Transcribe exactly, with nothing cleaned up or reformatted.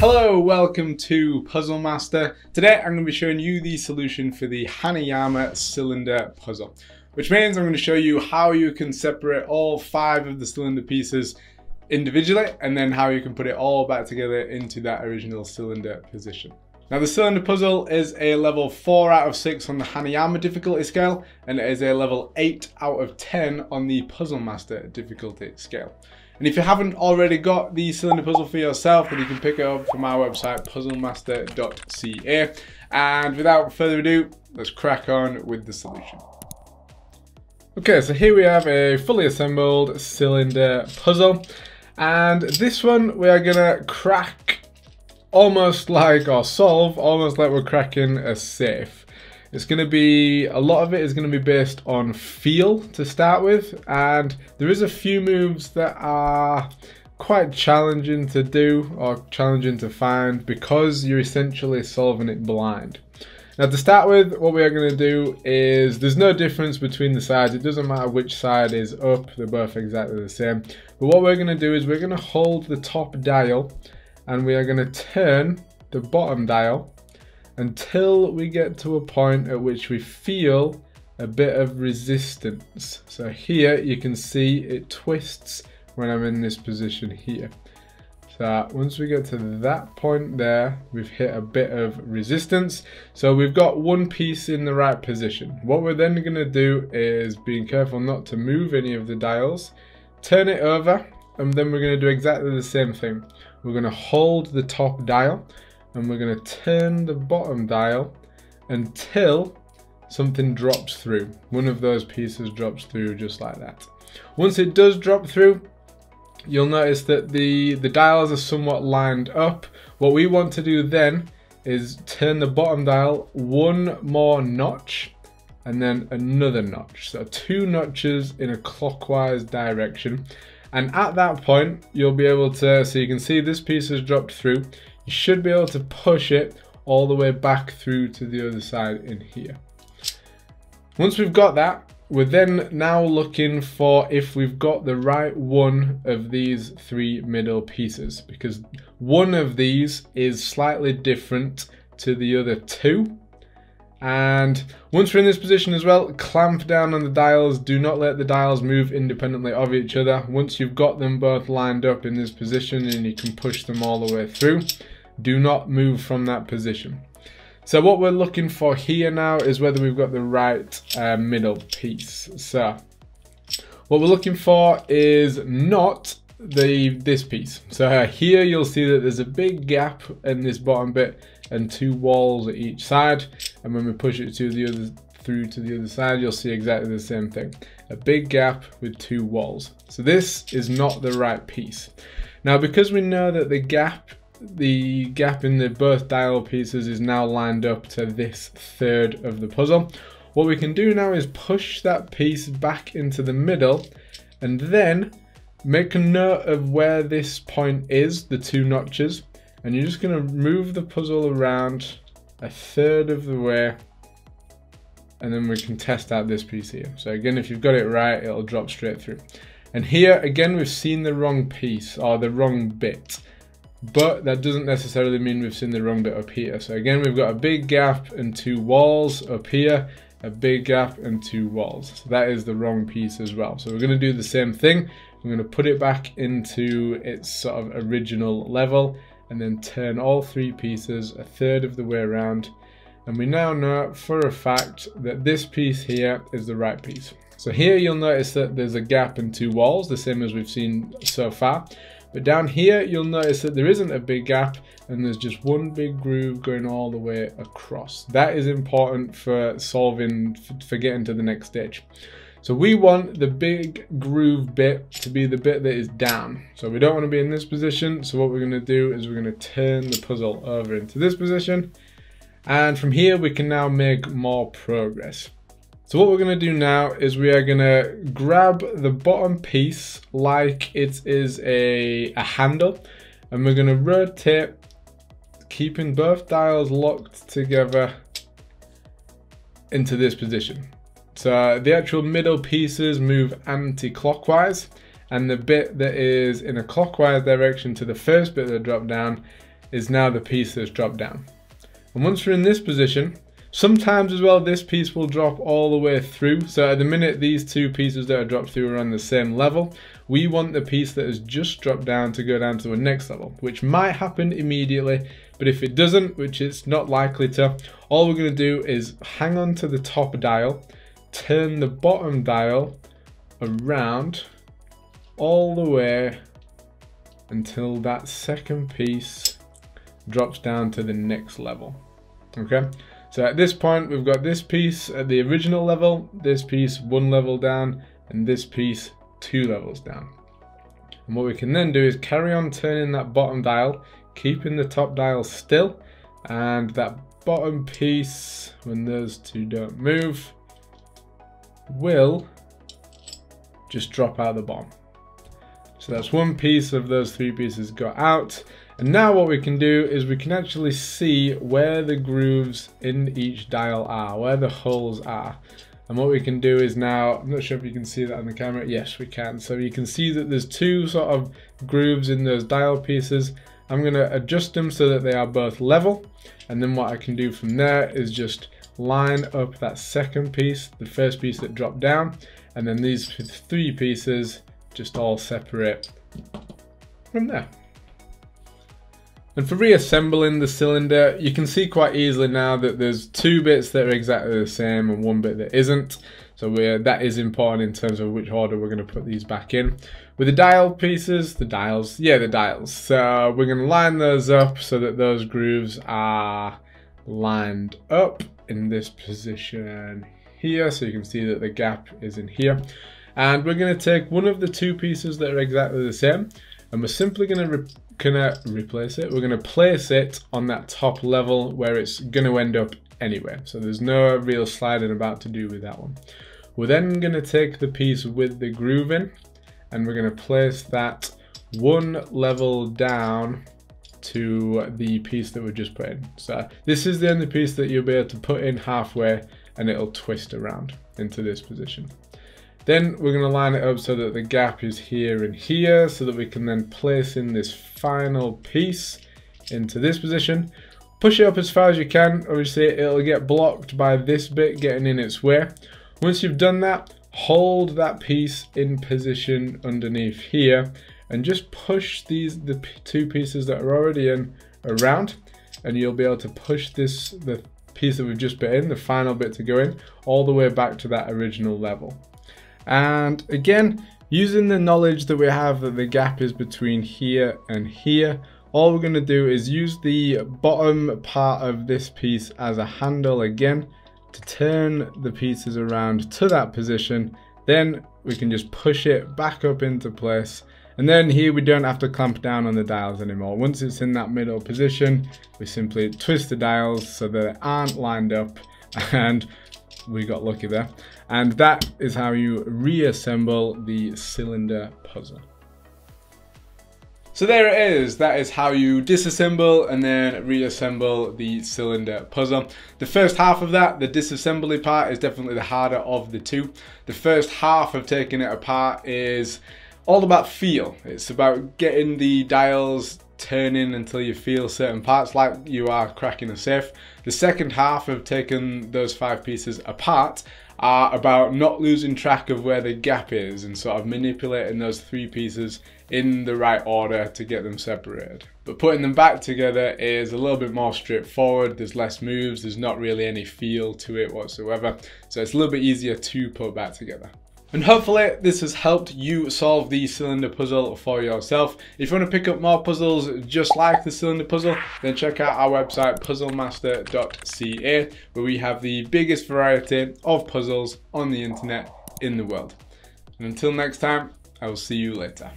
Hello, welcome to Puzzle Master. Today I'm going to be showing you the solution for the Hanayama cylinder puzzle, which means I'm going to show you how you can separate all five of the cylinder pieces individually and then how you can put it all back together into that original cylinder position. Now the cylinder puzzle is a level four out of six on the Hanayama difficulty scale, and it is a level eight out of ten on the Puzzle Master difficulty scale. And if you haven't already got the cylinder puzzle for yourself, then you can pick it up from our website, puzzle master dot c a. And without further ado, let's crack on with the solution. Okay, so here we have a fully assembled cylinder puzzle. And this one we are gonna crack almost like, or solve, almost like we're cracking a safe. It's going to be, a lot of it is going to be based on feel to start with, and there is a few moves that are quite challenging to do or challenging to find because you're essentially solving it blind. Now to start with, what we are going to do is, there's no difference between the sides, it doesn't matter which side is up, they're both exactly the same. But what we're going to do is we're going to hold the top dial and we are going to turn the bottom dial until we get to a point at which we feel a bit of resistance. So here you can see it twists when I'm in this position here. So once we get to that point there, we've hit a bit of resistance. So we've got one piece in the right position. What we're then gonna do is, being careful not to move any of the dials, turn it over, and then we're gonna do exactly the same thing. We're gonna hold the top dial, and we're going to turn the bottom dial until something drops through. One of those pieces drops through just like that. Once it does drop through, you'll notice that the, the dials are somewhat lined up. What we want to do then is turn the bottom dial one more notch and then another notch. So two notches in a clockwise direction. And at that point, you'll be able to, so you can see this piece has dropped through. You should be able to push it all the way back through to the other side in here. Once we've got that, we're then now looking for if we've got the right one of these three middle pieces, because one of these is slightly different to the other two. And once we're in this position as well, clamp down on the dials. Do not let the dials move independently of each other. Once you've got them both lined up in this position and you can push them all the way through, do not move from that position. So what we're looking for here now is whether we've got the right uh, middle piece. So what we're looking for is not the this piece. So uh, here you'll see that there's a big gap in this bottom bit and two walls at each side, and when we push it to the other through to the other side, you'll see exactly the same thing, a big gap with two walls. So this is not the right piece. Now because we know that the gap the gap in the both dial pieces is now lined up to this third of the puzzle, what we can do now is push that piece back into the middle and then make a note of where this point is, the two notches, and you're just going to move the puzzle around a third of the way, and then we can test out this piece here. So again, if you've got it right, it'll drop straight through. And here again, we've seen the wrong piece or the wrong bit, but that doesn't necessarily mean we've seen the wrong bit up here. So again, we've got a big gap and two walls up here, a big gap and two walls. So that is the wrong piece as well. So we're going to do the same thing. We're going to put it back into its sort of original level and then turn all three pieces a third of the way around. And we now know for a fact that this piece here is the right piece. So here you'll notice that there's a gap and two walls, the same as we've seen so far. But down here, you'll notice that there isn't a big gap and there's just one big groove going all the way across. That is important for solving, for getting to the next stage. So we want the big groove bit to be the bit that is down. So we don't want to be in this position. So what we're going to do is we're going to turn the puzzle over into this position. And from here, we can now make more progress. So what we're going to do now is we are going to grab the bottom piece like it is a, a handle. And we're going to rotate, keeping both dials locked together into this position. So the actual middle pieces move anti-clockwise, and the bit that is in a clockwise direction to the first bit that dropped down is now the piece that's dropped down. And once we're in this position, sometimes as well this piece will drop all the way through. So at the minute these two pieces that are dropped through are on the same level. We want the piece that has just dropped down to go down to the next level, which might happen immediately, but if it doesn't, which it's not likely to, all we're going to do is hang on to the top dial, turn the bottom dial around all the way until that second piece drops down to the next level. Okay? So at this point, we've got this piece at the original level, this piece one level down, and this piece two levels down. And what we can then do is carry on turning that bottom dial, keeping the top dial still, and that bottom piece, when those two don't move, will just drop out the bottom. So that's one piece of those three pieces got out. And now what we can do is we can actually see where the grooves in each dial are, where the holes are. And what we can do is now, I'm not sure if you can see that on the camera. Yes, we can. So you can see that there's two sort of grooves in those dial pieces. I'm going to adjust them so that they are both level. And then what I can do from there is just line up that second piece, the first piece that dropped down, and then these three pieces just all separate from there. And for reassembling the cylinder, you can see quite easily now that there's two bits that are exactly the same and one bit that isn't. So we're, that is important in terms of which order we're going to put these back in. With the dial pieces, the dials, yeah, the dials. So we're going to line those up so that those grooves are lined up in this position here. So you can see that the gap is in here. And we're going to take one of the two pieces that are exactly the same, and we're simply going to repeat gonna replace it. We're gonna place it on that top level where it's gonna end up anyway. So there's no real sliding about to do with that one. We're then gonna take the piece with the groove in, and we're gonna place that one level down to the piece that we just put in. So this is the only piece that you'll be able to put in halfway and it'll twist around into this position. Then we're going to line it up so that the gap is here and here, so that we can then place in this final piece into this position. Push it up as far as you can. Obviously it'll get blocked by this bit getting in its way. Once you've done that, hold that piece in position underneath here and just push these the two pieces that are already in around, and you'll be able to push this the piece that we've just put in, the final bit to go in, all the way back to that original level. And again, using the knowledge that we have that the gap is between here and here, all we're going to do is use the bottom part of this piece as a handle again to turn the pieces around to that position. Then we can just push it back up into place, and then here we don't have to clamp down on the dials anymore. Once it's in that middle position, we simply twist the dials so that they aren't lined up, and we got lucky there. And that is how you reassemble the cylinder puzzle. So there it is. That is how you disassemble and then reassemble the cylinder puzzle. The first half of that, the disassembly part, is definitely the harder of the two. The first half of taking it apart is all about feel. It's about getting the dials turning until you feel certain parts, like you are cracking a safe. The second half of taking those five pieces apart are about not losing track of where the gap is and sort of manipulating those three pieces in the right order to get them separated. But putting them back together is a little bit more straightforward. There's less moves, there's not really any feel to it whatsoever, so it's a little bit easier to put back together. And hopefully this has helped you solve the cylinder puzzle for yourself. If you want to pick up more puzzles just like the cylinder puzzle, then check out our website puzzle master dot c a, where we have the biggest variety of puzzles on the internet in the world. And until next time, I will see you later.